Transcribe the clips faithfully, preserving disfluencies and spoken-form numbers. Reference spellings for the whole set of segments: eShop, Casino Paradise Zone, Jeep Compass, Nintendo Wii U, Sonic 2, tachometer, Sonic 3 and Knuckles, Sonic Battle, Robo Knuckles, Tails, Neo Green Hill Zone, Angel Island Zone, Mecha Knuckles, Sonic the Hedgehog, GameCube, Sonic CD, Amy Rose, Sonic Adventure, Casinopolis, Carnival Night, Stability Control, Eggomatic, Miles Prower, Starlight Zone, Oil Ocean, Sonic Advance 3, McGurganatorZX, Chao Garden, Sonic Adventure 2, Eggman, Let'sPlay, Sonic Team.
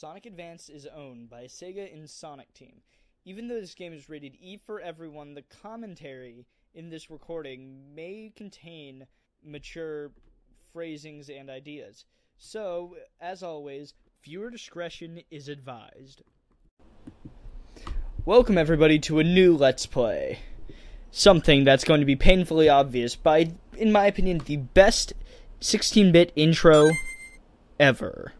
Sonic Advance is owned by Sega and Sonic Team. Even though this game is rated E for everyone, the commentary in this recording may contain mature phrasings and ideas. So, as always, viewer discretion is advised. Welcome everybody to a new Let's Play. Something that's going to be painfully obvious, but in my opinion, the best sixteen bit intro ever.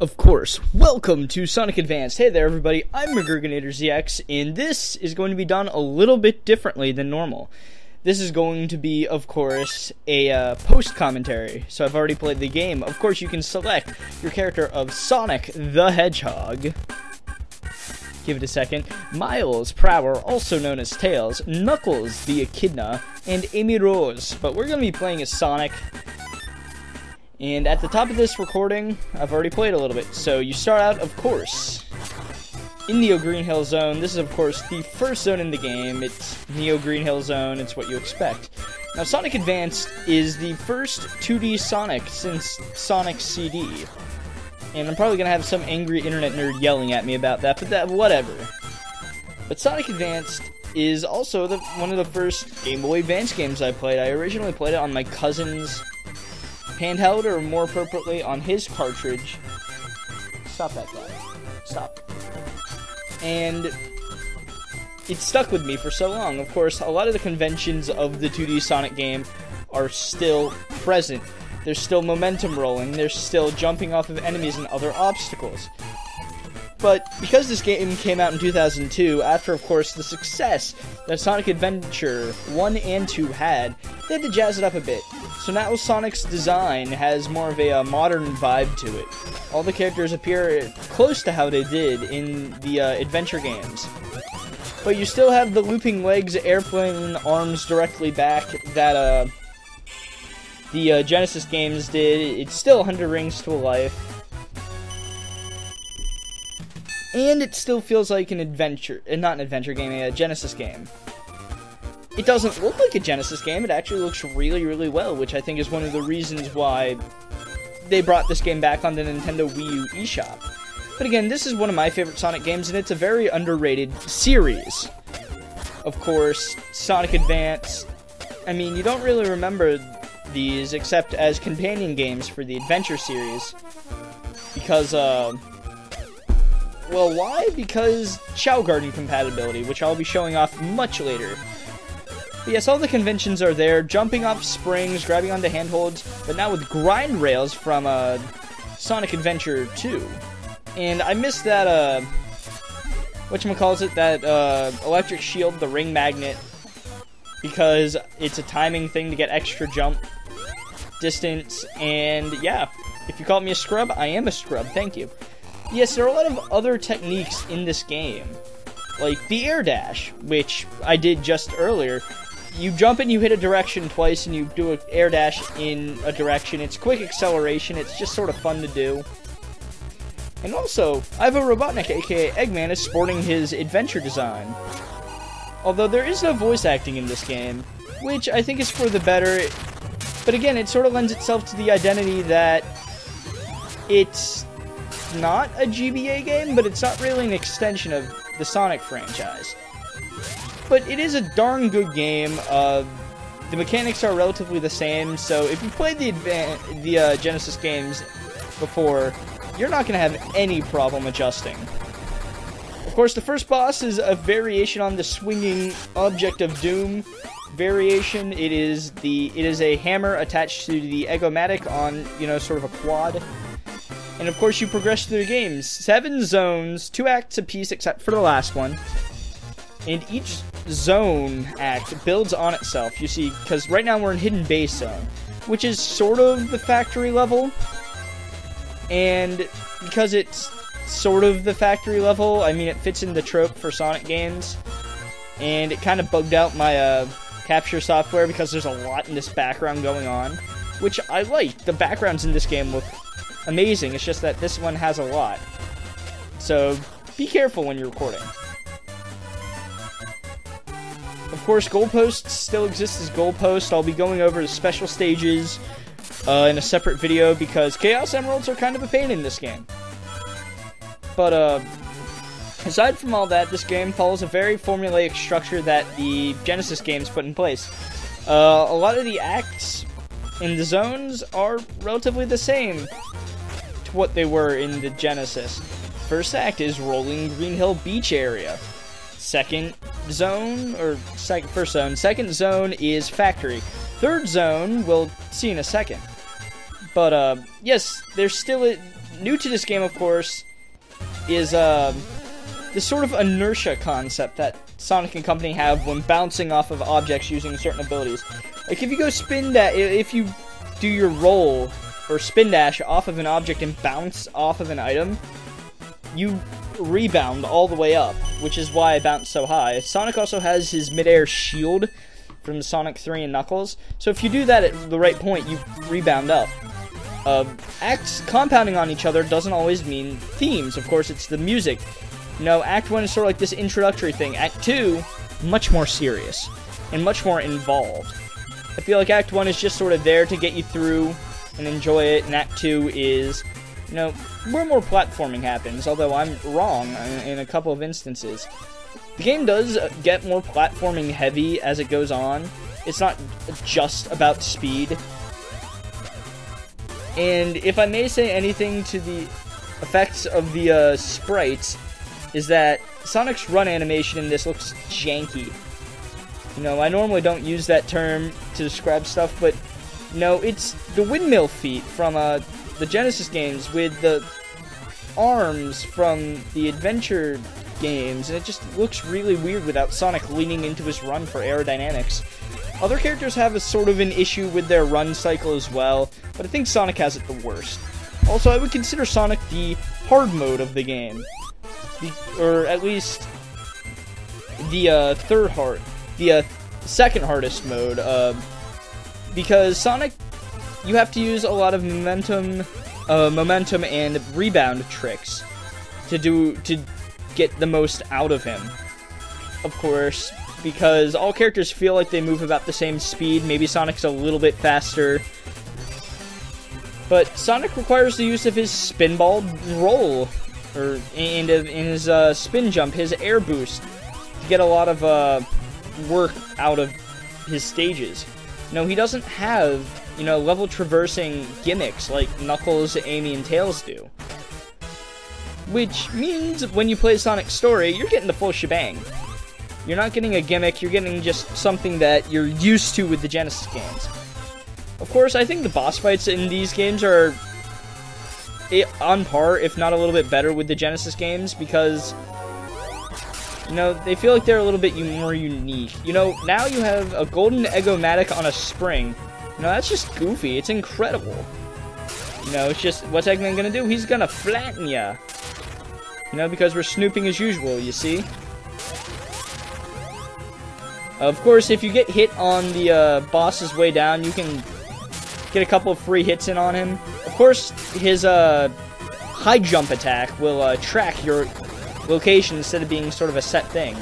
Of course, welcome to Sonic Advance. Hey there everybody, I'm McGurganatorZX, and this is going to be done a little bit differently than normal. This is going to be, of course, a uh, post-commentary, so I've already played the game. Of course, you can select your character of Sonic the Hedgehog. Give it a second. Miles Prower, also known as Tails, Knuckles the Echidna, and Amy Rose, but we're going to be playing as Sonic. And at the top of this recording, I've already played a little bit. So you start out, of course, in Neo Green Hill Zone. This is, of course, the first zone in the game. It's Neo Green Hill Zone. It's what you expect. Now, Sonic Advance is the first two D Sonic since Sonic C D. And I'm probably going to have some angry internet nerd yelling at me about that, but that, whatever. But Sonic Advance is also the, one of the first Game Boy Advance games I played. I originally played it on my cousin's handheld, or more appropriately, on his cartridge. Stop that guy. Stop. And it stuck with me for so long. Of course, a lot of the conventions of the two D Sonic game are still present. There's still momentum rolling. There's still jumping off of enemies and other obstacles. But because this game came out in two thousand two, after, of course, the success that Sonic Adventure one and two had, they had to jazz it up a bit. So now Sonic's design has more of a uh, modern vibe to it. All the characters appear close to how they did in the uh, adventure games. But you still have the looping legs, airplane arms directly back that uh, the uh, Genesis games did. It's still one hundred rings to a life. And it still feels like an adventure, not an adventure game, a Genesis game. It doesn't look like a Genesis game, it actually looks really, really well, which I think is one of the reasons why they brought this game back on the Nintendo Wii U eShop. But again, this is one of my favorite Sonic games, and it's a very underrated series. Of course, Sonic Advance, I mean, you don't really remember these except as companion games for the Adventure series, because, uh... well, why? Because Chao Garden compatibility, which I'll be showing off much later. But yes, all the conventions are there, jumping off springs, grabbing onto handholds, but now with grind rails from uh, Sonic Adventure two. And I missed that, uh, whatchamacallit, that uh, electric shield, the ring magnet, because it's a timing thing to get extra jump distance, and yeah, if you called me a scrub, I am a scrub, thank you. Yes, there are a lot of other techniques in this game, like the air dash, which I did just earlier. You jump and you hit a direction twice, and you do an air dash in a direction. It's quick acceleration, it's just sort of fun to do. And also, Ivo Robotnik, aka Eggman, is sporting his adventure design. Although there is no voice acting in this game, which I think is for the better, but again, it sort of lends itself to the identity that it's not a G B A game, but it's not really an extension of the Sonic franchise. But it is a darn good game. Uh, the mechanics are relatively the same, so if you played the Advan the uh, Genesis games before, you're not going to have any problem adjusting. Of course, the first boss is a variation on the swinging object of doom variation. It is the it is a hammer attached to the Eggomatic on, you know, sort of a quad. And of course you progress through the games. Seven zones, two acts apiece except for the last one. And each zone act builds on itself, you see, because right now we're in Hidden Base Zone, which is sort of the factory level. And because it's sort of the factory level, I mean, it fits in the trope for Sonic games. And it kind of bugged out my uh, capture software because there's a lot in this background going on, which I like. The backgrounds in this game look amazing, it's just that this one has a lot. So be careful when you're recording. Of course, goalposts still exist as goalposts. I'll be going over the special stages uh, in a separate video because Chaos Emeralds are kind of a pain in this game. But uh, aside from all that, this game follows a very formulaic structure that the Genesis games put in place. Uh, a lot of the acts in the zones are relatively the same. What they were in the Genesis. First act is Rolling Green Hill Beach area. Second zone, or sec first zone, second zone is Factory. Third zone, we'll see in a second. But uh, yes, there's still a, new to this game, of course, is uh, this sort of inertia concept that Sonic and company have when bouncing off of objects using certain abilities. Like if you go spin that, if you do your roll or spin dash off of an object and bounce off of an item, you rebound all the way up, which is why I bounce so high. Sonic also has his midair shield from Sonic three and Knuckles, so if you do that at the right point, you rebound up. Uh, acts compounding on each other doesn't always mean themes, of course, it's the music. You know, Act one is sort of like this introductory thing. Act two, much more serious, and much more involved. I feel like Act one is just sort of there to get you through and enjoy it, and Act two is, you know, where more platforming happens, although I'm wrong in a couple of instances. The game does get more platforming heavy as it goes on. It's not just about speed. And if I may say anything to the effects of the uh, sprites, is that Sonic's run animation in this looks janky. You know, I normally don't use that term to describe stuff, but no, it's the windmill feet from uh, the Genesis games with the arms from the Adventure games, and it just looks really weird without Sonic leaning into his run for aerodynamics. Other characters have a sort of an issue with their run cycle as well, but I think Sonic has it the worst. Also, I would consider Sonic the hard mode of the game, the, or at least the uh, third hard, the uh, second hardest mode. Uh, Because Sonic, you have to use a lot of momentum, uh, momentum and rebound tricks to do to get the most out of him. Of course, because all characters feel like they move about the same speed. Maybe Sonic's a little bit faster, but Sonic requires the use of his spinball roll, or and in his uh, spin jump, his air boost, to get a lot of uh, work out of his stages. No, he doesn't have, you know, level-traversing gimmicks like Knuckles, Amy, and Tails do. Which means when you play Sonic Story, you're getting the full shebang. You're not getting a gimmick, you're getting just something that you're used to with the Genesis games. Of course, I think the boss fights in these games are on par, if not a little bit better, with the Genesis games because, you know, they feel like they're a little bit more unique. You know, now you have a golden Eggomatic on a spring. You know, that's just goofy. It's incredible. You know, it's just, what's Eggman gonna do? He's gonna flatten ya. You know, because we're snooping as usual, you see? Of course, if you get hit on the uh, boss's way down, you can get a couple of free hits in on him. Of course, his uh, high jump attack will uh, track your location instead of being sort of a set thing.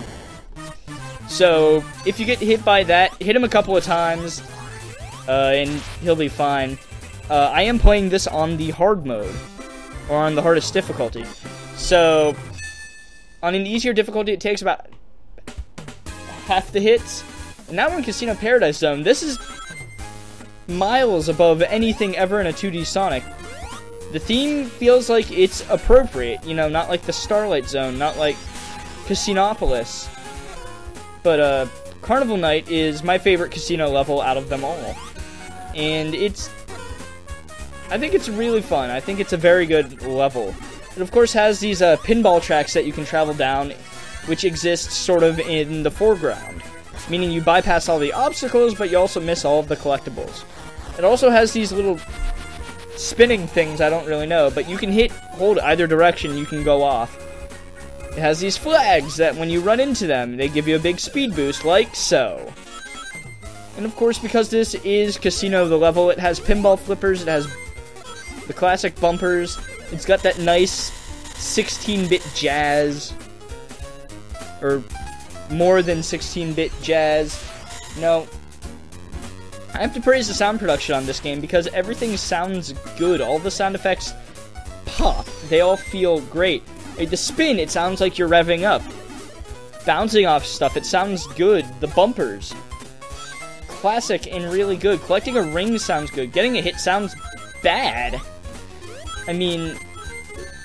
So if you get hit by that, hit him a couple of times uh, and he'll be fine. Uh, I am playing this on the hard mode, or on the hardest difficulty. So on an easier difficulty it takes about half the hits. And now we're in Casino Paradise Zone. This is miles above anything ever in a two D Sonic. The theme feels like it's appropriate, you know, not like the Starlight Zone, not like Casinopolis. But uh, Carnival Night is my favorite casino level out of them all. And it's I think it's really fun. I think it's a very good level. It, of course, has these uh, pinball tracks that you can travel down, which exists sort of in the foreground, meaning you bypass all the obstacles, but you also miss all of the collectibles. It also has these little spinning things, I don't really know, but you can hit, hold either direction, you can go off. It has these flags that when you run into them, they give you a big speed boost, like so. And of course, because this is Casino the level, it has pinball flippers, it has the classic bumpers, it's got that nice sixteen bit jazz, or more than sixteen bit jazz. No, I have to praise the sound production on this game because everything sounds good. All the sound effects pop. They all feel great. The spin, it sounds like you're revving up. Bouncing off stuff, it sounds good. The bumpers. Classic and really good. Collecting a ring sounds good. Getting a hit sounds bad. I mean,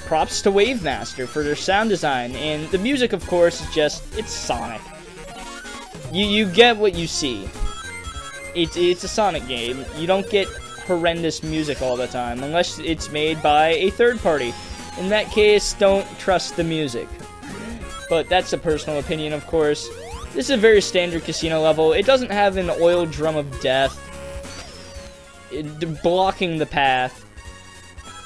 props to Wavemaster for their sound design. And the music, of course, is just, it's Sonic. You, you get what you see. It's, it's a Sonic game. You don't get horrendous music all the time, unless it's made by a third party. In that case, don't trust the music. But that's a personal opinion, of course. This is a very standard casino level. It doesn't have an oil drum of death it, blocking the path.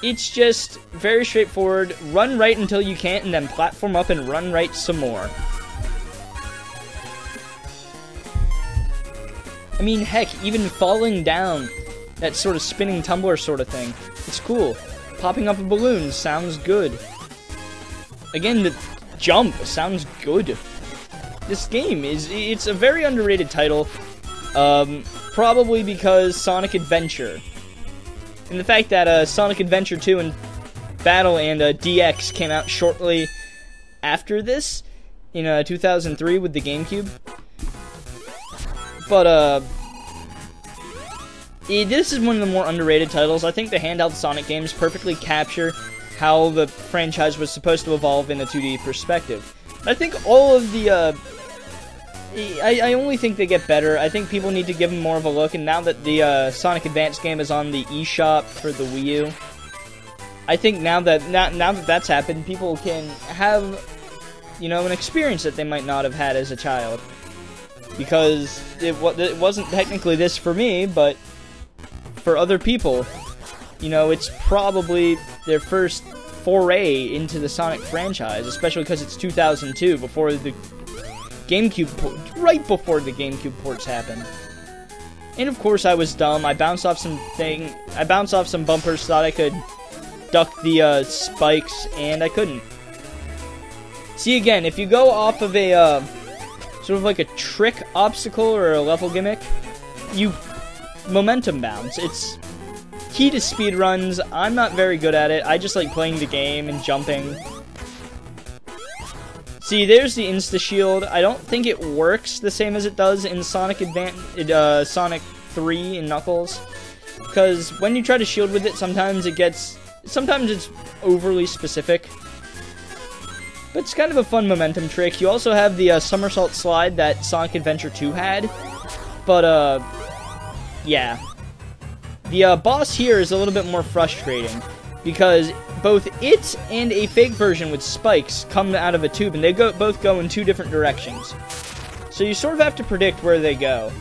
It's just very straightforward. Run right until you can't, and then platform up and run right some more. I mean, heck, even falling down, that sort of spinning tumbler sort of thing, it's cool. Popping up a balloon sounds good. Again, the jump sounds good. This game is, it's a very underrated title, um, probably because Sonic Adventure. And the fact that uh, Sonic Adventure two and Battle and uh, D X came out shortly after this, in uh, two thousand three with the GameCube. But, uh, it, this is one of the more underrated titles. I think the handheld Sonic games perfectly capture how the franchise was supposed to evolve in a two D perspective. I think all of the, uh, I, I only think they get better. I think people need to give them more of a look, and now that the uh, Sonic Advance game is on the eShop for the Wii U, I think now that, now, now that that's happened, people can have, you know, an experience that they might not have had as a child. Because it, it wasn't technically this for me, but for other people, you know, it's probably their first foray into the Sonic franchise, especially because it's two thousand two, before the GameCube port, right before the GameCube ports happened. And of course, I was dumb. I bounced off some thing, I bounced off some bumpers, thought I could duck the uh, spikes, and I couldn't. See, again, if you go off of a Uh, sort of like a trick obstacle or a level gimmick, you momentum bounce. It's key to speedruns. I'm not very good at it. I just like playing the game and jumping. See, there's the insta-shield. I don't think it works the same as it does in Sonic Advance, uh, Sonic three and Knuckles, because when you try to shield with it, sometimes it gets, sometimes it's overly specific. But it's kind of a fun momentum trick. You also have the uh, somersault slide that Sonic Adventure two had. But, uh, yeah. The uh, boss here is a little bit more frustrating, because both it and a fake version with spikes come out of a tube, and they go, both go in two different directions. So you sort of have to predict where they go.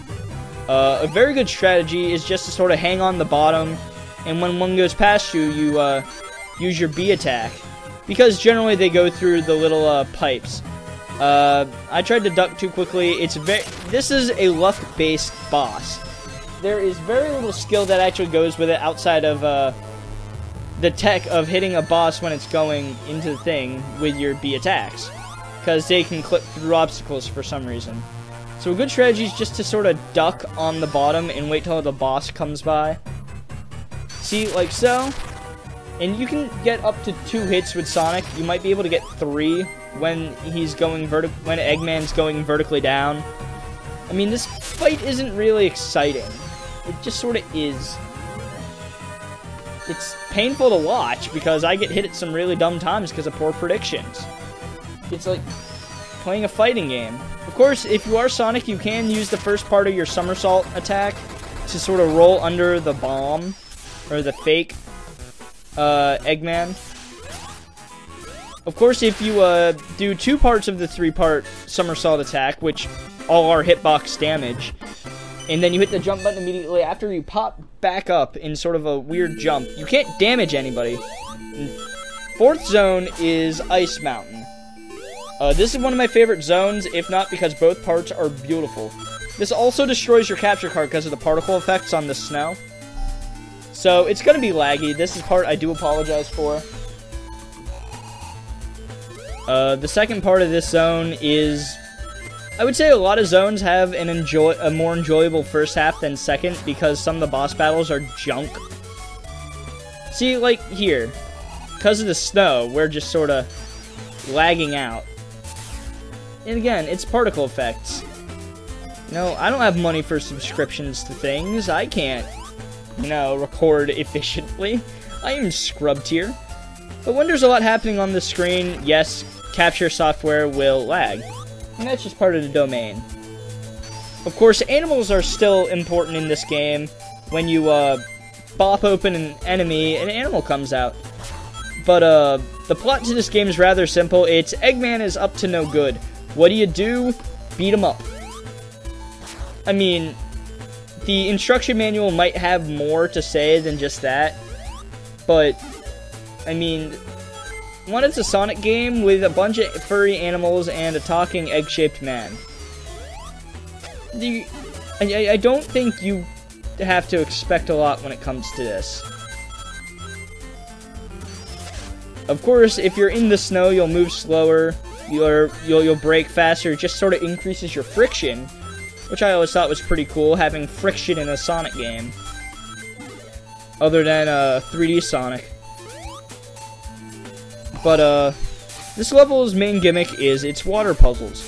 Uh, a very good strategy is just to sort of hang on the bottom, and when one goes past you, you uh, use your B attack. Because generally they go through the little uh, pipes. Uh, I tried to duck too quickly. It's very. This is a luck-based boss. There is very little skill that actually goes with it outside of uh, the tech of hitting a boss when it's going into the thing with your B attacks, because they can clip through obstacles for some reason. So a good strategy is just to sort of duck on the bottom and wait till the boss comes by. See, like so. And you can get up to two hits with Sonic. You might be able to get three when he's going vertic when Eggman's going vertically down. I mean, this fight isn't really exciting. It just sort of is. It's painful to watch because I get hit at some really dumb times because of poor predictions. It's like playing a fighting game. Of course, if you are Sonic, you can use the first part of your somersault attack to sort of roll under the bomb or the fake. uh, Eggman. Of course, if you uh, do two parts of the three-part somersault attack, which all are hitbox damage, and then you hit the jump button immediately after, you pop back up in sort of a weird jump. You can't damage anybody. Fourth zone is Ice Mountain. Uh, this is one of my favorite zones, if not because both parts are beautiful. This also destroys your capture card because of the particle effects on the snow. So, it's going to be laggy. This is part I do apologize for. Uh, the second part of this zone is... I would say a lot of zones have an enjoy a more enjoyable first half than second because some of the boss battles are junk. See, like here, because of the snow, we're just sort of lagging out. And again, it's particle effects. No, I don't have money for subscriptions to things. I can't, you know, record efficiently. I am scrubbed here. But when there's a lot happening on the screen, yes, capture software will lag. And that's just part of the domain. Of course, animals are still important in this game. When you uh, bop open an enemy, an animal comes out. But uh, the plot to this game is rather simple. It's Eggman is up to no good. What do you do? Beat him up. I mean, the instruction manual might have more to say than just that. But, I mean... One, it's a Sonic game with a bunch of furry animals and a talking egg-shaped man. The, I, I don't think you have to expect a lot when it comes to this. Of course, if you're in the snow, you'll move slower, you're, you'll, you'll brake faster, it just sort of increases your friction, which I always thought was pretty cool, having friction in a Sonic game. Other than uh, three D Sonic. But, uh, this level's main gimmick is its water puzzles.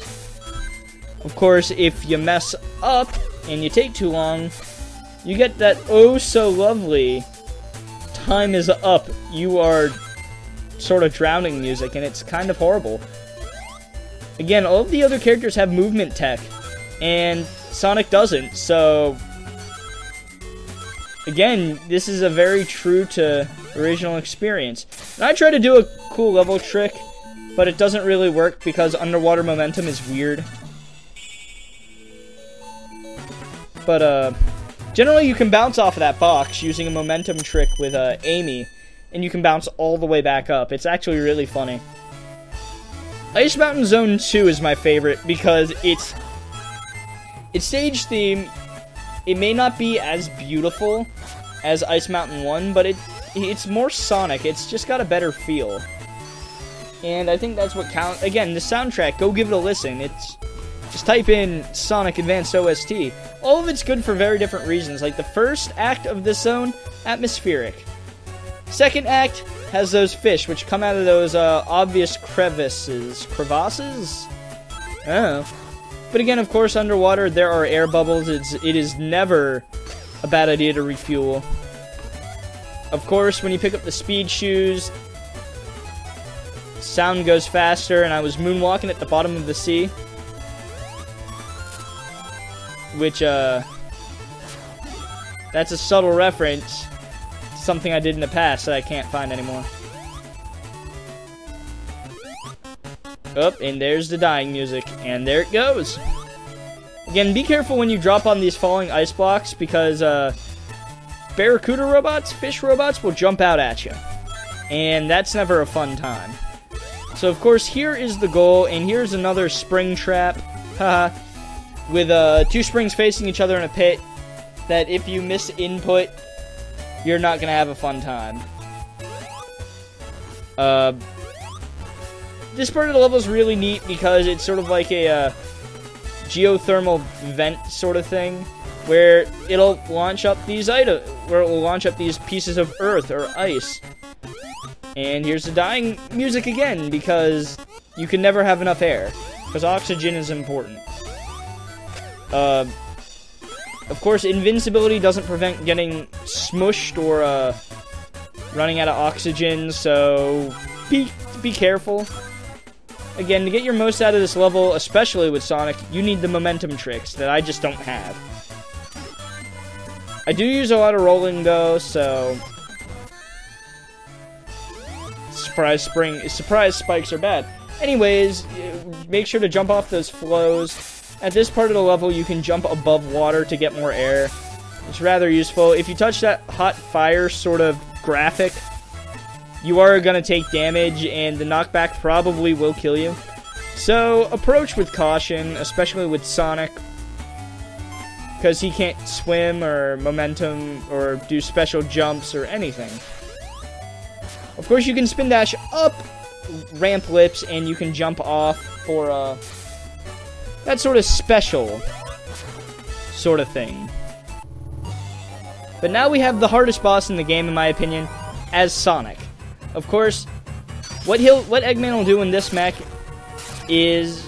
Of course, if you mess up and you take too long, you get that oh-so-lovely time is up, you are sort of drowning music, and it's kind of horrible. Again, all of the other characters have movement tech, and Sonic doesn't, so... Again, this is a very true to original experience. And I try to do a cool level trick, but it doesn't really work because underwater momentum is weird. But uh, generally you can bounce off of that box using a momentum trick with uh, Amy, and you can bounce all the way back up. It's actually really funny. Ice Mountain Zone two is my favorite because it's its stage theme. It may not be as beautiful as Ice Mountain one, but it it's more Sonic. It's just got a better feel. And I think that's what counts. Again, the soundtrack, go give it a listen. It's just type in Sonic Advance O S T. All of it's good for very different reasons. Like the first act of this zone, atmospheric. Second act has those fish, which come out of those uh, obvious crevices. Crevasses? I don't know. But again, of course, underwater, there are air bubbles. It's, it is never a bad idea to refuel. Of course, when you pick up the speed shoes, sound goes faster, and I was moonwalking at the bottom of the sea. Which, uh... that's a subtle reference to something I did in the past that I can't find anymore. Oh, and there's the dying music, and there it goes. Again, be careful when you drop on these falling ice blocks, because uh, barracuda robots, fish robots, will jump out at you. And that's never a fun time. So, of course, here is the goal, and here's another spring trap, haha, with uh, two springs facing each other in a pit, that if you miss input, you're not going to have a fun time. Uh... This part of the level is really neat because it's sort of like a uh, geothermal vent sort of thing, where it'll launch up these item, where it will launch up these pieces of earth or ice. And here's the dying music again because you can never have enough air because oxygen is important. Uh, of course, invincibility doesn't prevent getting smushed or uh, running out of oxygen, so be be careful. Again, to get your most out of this level, especially with Sonic, you need the momentum tricks that I just don't have. I do use a lot of rolling, though, so... surprise spring, surprise spikes are bad. Anyways, make sure to jump off those flows. At this part of the level, you can jump above water to get more air. It's rather useful. If you touch that hot fire sort of graphic, you are going to take damage, and the knockback probably will kill you. So, approach with caution, especially with Sonic, because he can't swim or momentum or do special jumps or anything. Of course, you can spin dash up ramp lips, and you can jump off for uh, that sort of special sort of thing. But now we have the hardest boss in the game, in my opinion, as Sonic. Of course, what he'll, what Eggman will do in this mech is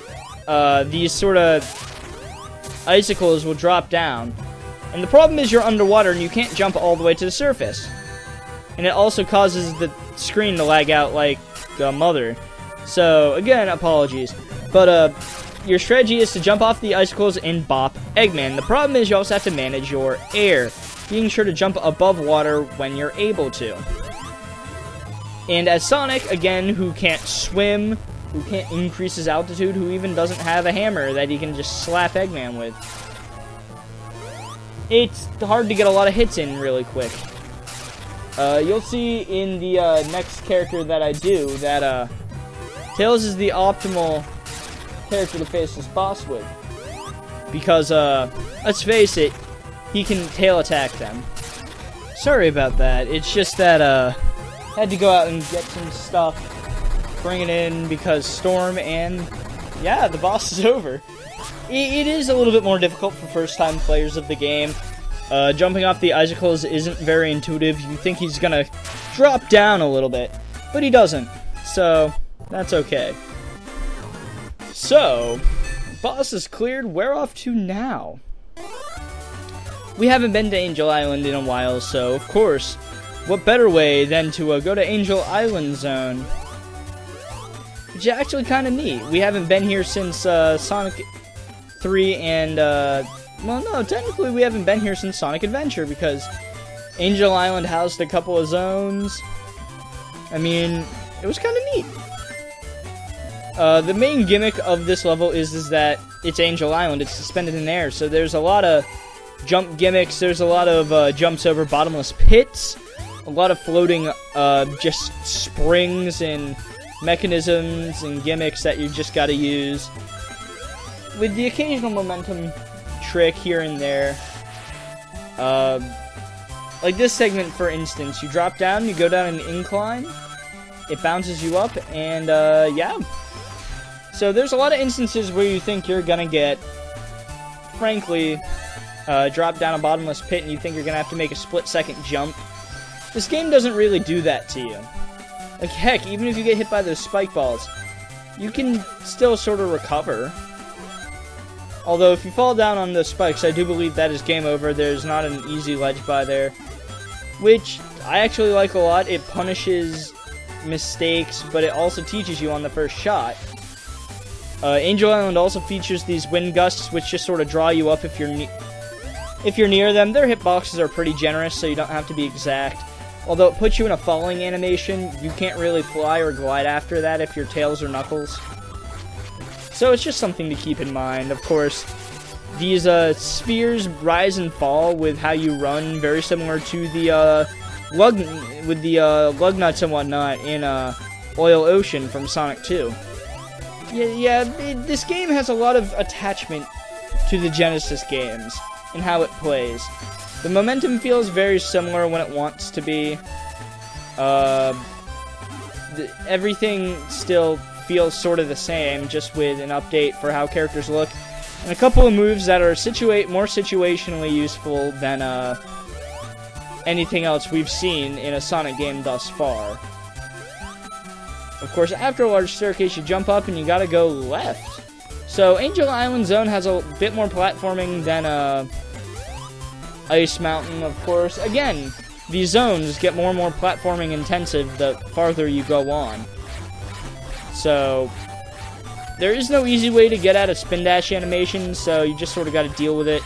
uh, these sort of icicles will drop down. And the problem is you're underwater and you can't jump all the way to the surface. And it also causes the screen to lag out like a mother. So, again, apologies. But uh, your strategy is to jump off the icicles and bop Eggman. The problem is you also have to manage your air, being sure to jump above water when you're able to. And as Sonic, again, who can't swim, who can't increase his altitude, who even doesn't have a hammer that he can just slap Eggman with, it's hard to get a lot of hits in really quick. Uh, you'll see in the uh, next character that I do that uh, Tails is the optimal character to face this boss with. Because, uh, let's face it, he can tail attack them. Sorry about that. It's just that uh, I had to go out and get some stuff, bring it in, because Storm, and yeah, the boss is over. It is a little bit more difficult for first-time players of the game. Uh, jumping off the icicles isn't very intuitive. You think he's gonna drop down a little bit, but he doesn't, so that's okay. So, boss is cleared. Where off to now? We haven't been to Angel Island in a while, so of course, what better way than to uh, go to Angel Island Zone? Which is actually kind of neat. We haven't been here since uh, Sonic three and, uh, well, no, technically we haven't been here since Sonic Adventure, because Angel Island housed a couple of zones. I mean, it was kind of neat. Uh, the main gimmick of this level is, is that it's Angel Island, it's suspended in air, so there's a lot of jump gimmicks, there's a lot of uh, jumps over bottomless pits, a lot of floating uh, just springs and mechanisms and gimmicks that you just gotta use, with the occasional momentum trick here and there. Uh, like this segment, for instance, you drop down, you go down an incline, it bounces you up, and uh, yeah. So there's a lot of instances where you think you're gonna get, frankly, uh, drop down a bottomless pit and you think you're gonna have to make a split-second jump. This game doesn't really do that to you. Like, heck, even if you get hit by those spike balls, you can still sort of recover. Although, if you fall down on those spikes, I do believe that is game over. There's not an easy ledge by there, which I actually like a lot. It punishes mistakes, but it also teaches you on the first shot. Uh, Angel Island also features these wind gusts, which just sort of draw you up if you're, ne if you're near them. Their hitboxes are pretty generous, so you don't have to be exact. Although it puts you in a falling animation, you can't really fly or glide after that if you're Tails or Knuckles. So it's just something to keep in mind. Of course, these uh, spheres rise and fall with how you run, very similar to the uh, lug with the uh, lug nuts and whatnot in uh, Oil Ocean from Sonic two. Yeah, yeah it, this game has a lot of attachment to the Genesis games and how it plays. The momentum feels very similar when it wants to be. Uh, the, everything still feels sort of the same, just with an update for how characters look, and a couple of moves that are situate more situationally useful than uh, anything else we've seen in a Sonic game thus far. Of course, after a large staircase, you jump up and you gotta go left. So, Angel Island Zone has a bit more platforming than Uh, Ice Mountain, of course. Again, these zones get more and more platforming intensive the farther you go on. So, there is no easy way to get out of spin dash animation, so you just sort of got to deal with it.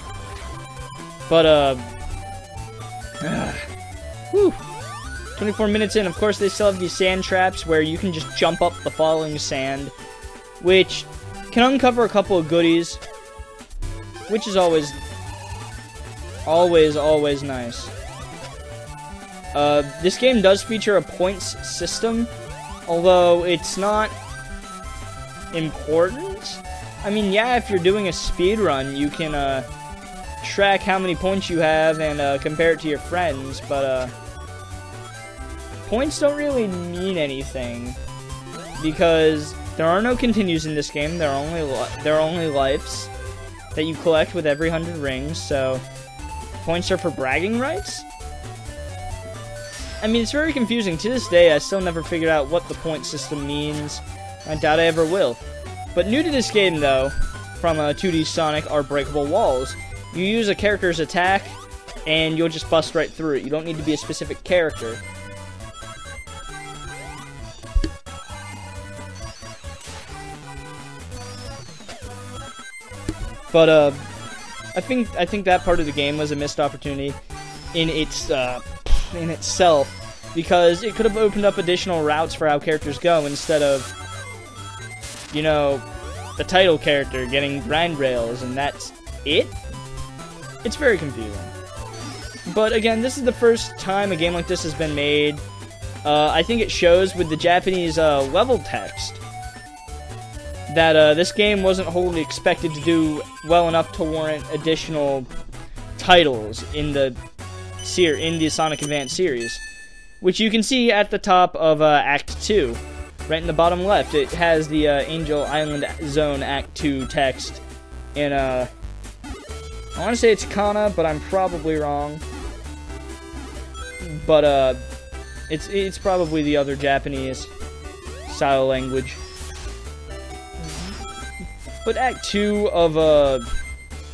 But, uh, uh whew, twenty-four minutes in, of course, they still have these sand traps where you can just jump up the falling sand, which can uncover a couple of goodies, which is always, always, always nice. Uh, this game does feature a points system, although it's not important. I mean, yeah, if you're doing a speed run, you can uh, track how many points you have and uh, compare it to your friends, but uh, points don't really mean anything because there are no continues in this game. There are only li there are only lives that you collect with every hundred rings. So points are for bragging rights. I mean, it's very confusing. To this day, I still never figured out what the point system means. I doubt I ever will. But new to this game, though, from uh, two D Sonic are breakable walls. You use a character's attack, and you'll just bust right through it. You don't need to be a specific character. But uh, I think I think that part of the game was a missed opportunity in its uh, in itself, because it could have opened up additional routes for how characters go instead of, you know, the title character getting grind rails and that's it. It's very confusing. But again, this is the first time a game like this has been made. Uh, I think it shows with the Japanese uh, level text that uh, this game wasn't wholly expected to do well enough to warrant additional titles in the ser in the Sonic Advance series, which you can see at the top of uh, Act two. Right in the bottom left, it has the uh, Angel Island Zone Act two text in uh, I want to say it's Kana, but I'm probably wrong. But uh, it's it's probably the other Japanese style language. But Act two of uh,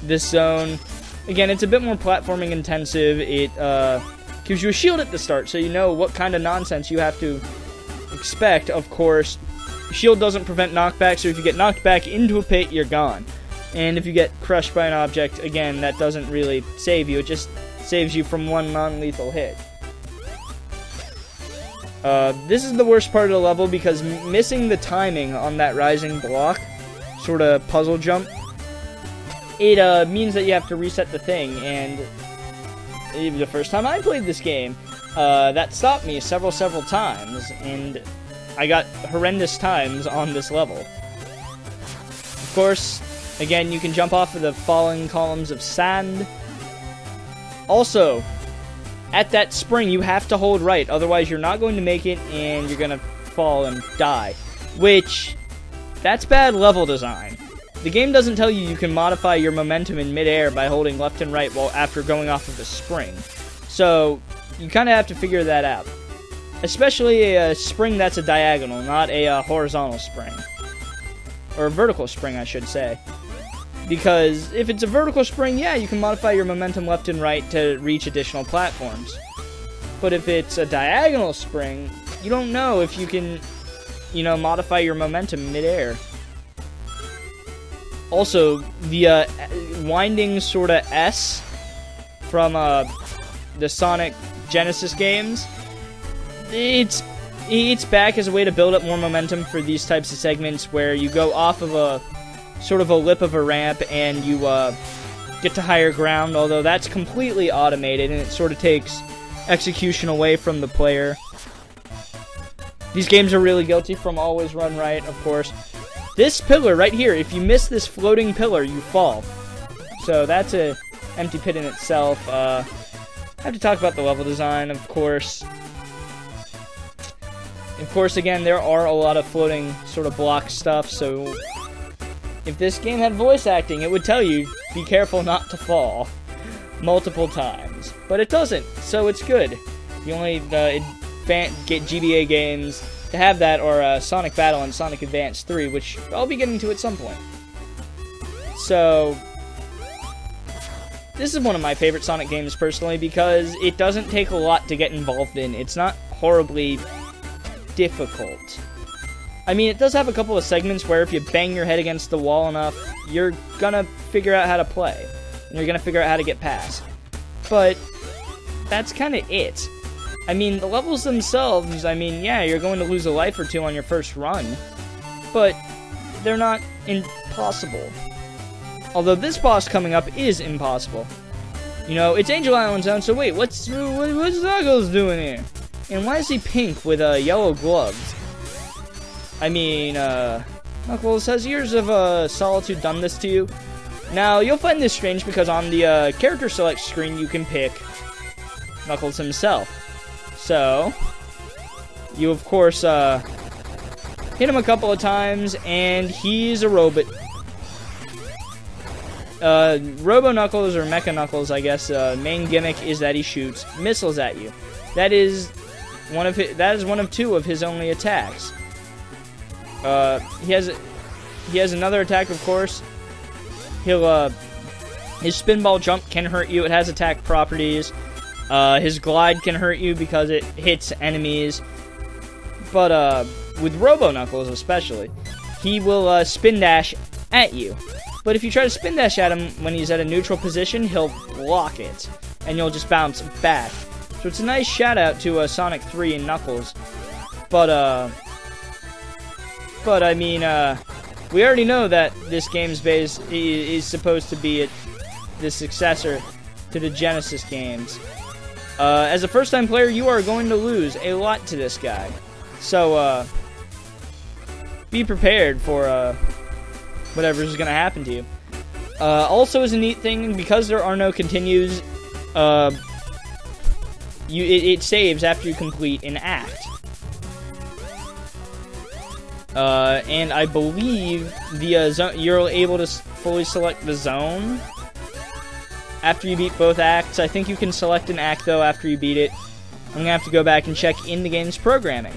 this zone, again, it's a bit more platforming intensive. It uh, gives you a shield at the start, so you know what kind of nonsense you have to expect, of course. Shield doesn't prevent knockback, so if you get knocked back into a pit, you're gone. And if you get crushed by an object, again, that doesn't really save you. It just saves you from one non-lethal hit. Uh, this is the worst part of the level because missing the timing on that rising block sort of puzzle jump, it uh, means that you have to reset the thing, and even the first time I played this game, uh, that stopped me several, several times, and I got horrendous times on this level. Of course, again, you can jump off of the falling columns of sand. Also, at that spring, you have to hold right, otherwise you're not going to make it, and you're going to fall and die, which... that's bad level design. The game doesn't tell you you can modify your momentum in midair by holding left and right while after going off of a spring. So, you kind of have to figure that out. Especially a, a spring that's a diagonal, not a, a horizontal spring. Or a vertical spring, I should say. Because if it's a vertical spring, yeah, you can modify your momentum left and right to reach additional platforms. But if it's a diagonal spring, you don't know if you can... you know, modify your momentum midair. Also, the uh, winding sort of S from uh, the Sonic Genesis games, it's it's back as a way to build up more momentum for these types of segments where you go off of a sort of a lip of a ramp and you uh, get to higher ground. Although that's completely automated and it sort of takes execution away from the player. These games are really guilty from always run right, of course. This pillar right here, if you miss this floating pillar, you fall. So that's a empty pit in itself. Uh, I have to talk about the level design, of course. Of course, again, there are a lot of floating sort of block stuff, so... if this game had voice acting, it would tell you, be careful not to fall. Multiple times. But it doesn't, so it's good. The only... Uh, it, get G B A games to have that, or uh, Sonic Battle and Sonic Advance three, which I'll be getting to at some point. So, this is one of my favorite Sonic games personally because it doesn't take a lot to get involved in. It's not horribly difficult. I mean, it does have a couple of segments where if you bang your head against the wall enough, you're gonna figure out how to play, and you're gonna figure out how to get past. But that's kind of it. I mean, the levels themselves, I mean, yeah, you're going to lose a life or two on your first run, but they're not impossible. Although this boss coming up is impossible. You know, it's Angel Island Zone, so wait, what's, what's Knuckles doing here? And why is he pink with uh, yellow gloves? I mean, uh, Knuckles, has years of uh, solitude done this to you? Now, you'll find this strange because on the uh, character select screen, you can pick Knuckles himself. So, you of course uh, hit him a couple of times, and he's a robot. Uh, Robo Knuckles, or Mecha Knuckles, I guess, uh, main gimmick is that he shoots missiles at you. That is one of his, that is one of two of his only attacks. Uh, he has he has another attack, of course. He'll uh, his spinball jump can hurt you. It has attack properties. Uh, his glide can hurt you because it hits enemies. But uh, with Robo Knuckles especially, he will uh, spin dash at you. But if you try to spin dash at him when he's at a neutral position, he'll block it, and you'll just bounce back. So it's a nice shout out to uh, Sonic three and Knuckles. But uh, but I mean, uh, we already know that this game's base is supposed to be a, the successor to the Genesis games. Uh, as a first-time player, you are going to lose a lot to this guy. So, uh, be prepared for, uh, whatever's going to happen to you. Uh, also is a neat thing, because there are no continues, uh, you, it, it saves after you complete an act. Uh, and I believe the, uh, zone, you're able to fully select the zone after you beat both acts. I think you can select an act, though, after you beat it. I'm going to have to go back and check in the game's programming.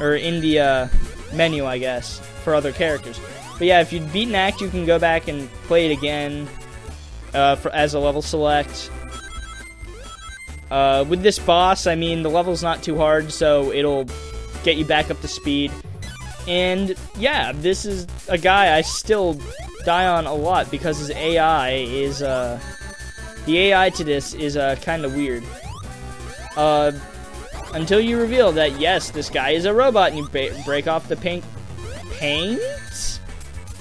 Or in the uh, menu, I guess, for other characters. But yeah, if you beat an act, you can go back and play it again uh, for, as a level select. Uh, with this boss, I mean, the level's not too hard, so it'll get you back up to speed. And yeah, this is a guy I still die on a lot because his A I is... Uh, The A I to this is uh, kind of weird. Uh, until you reveal that, yes, this guy is a robot, and you ba break off the paint... Paint?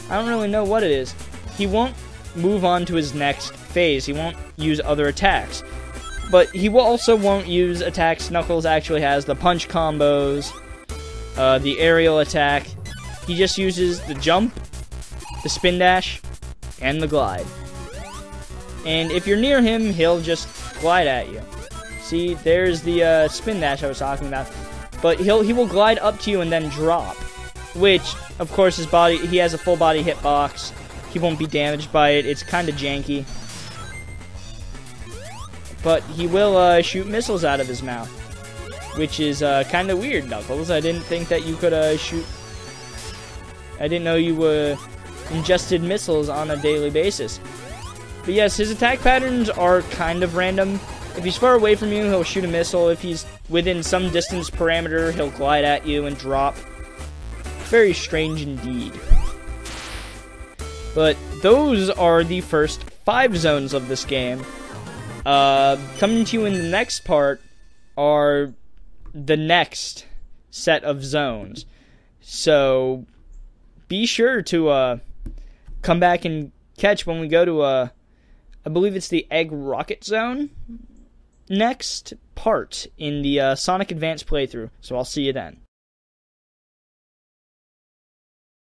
I don't really know what it is. He won't move on to his next phase. He won't use other attacks. But he will also won't use attacks. Knuckles actually has the punch combos, uh, the aerial attack. He just uses the jump, the spin dash, and the glide. And if you're near him, he'll just glide at you. See, there's the uh, spin dash I was talking about. But he'll he will glide up to you and then drop. Which, of course, his body he has a full body hitbox. He won't be damaged by it. It's kind of janky. But he will uh, shoot missiles out of his mouth. Which is uh, kind of weird, Knuckles. I didn't think that you could uh, shoot... I didn't know you uh, ingested missiles on a daily basis. But yes, his attack patterns are kind of random. If he's far away from you, he'll shoot a missile. If he's within some distance parameter, he'll glide at you and drop. Very strange indeed. But those are the first five zones of this game. Uh, coming to you in the next part are the next set of zones. So be sure to uh, come back and catch when we go to... Uh, I believe it's the Egg Rocket Zone next part in the uh, Sonic Advance playthrough, so I'll see you then.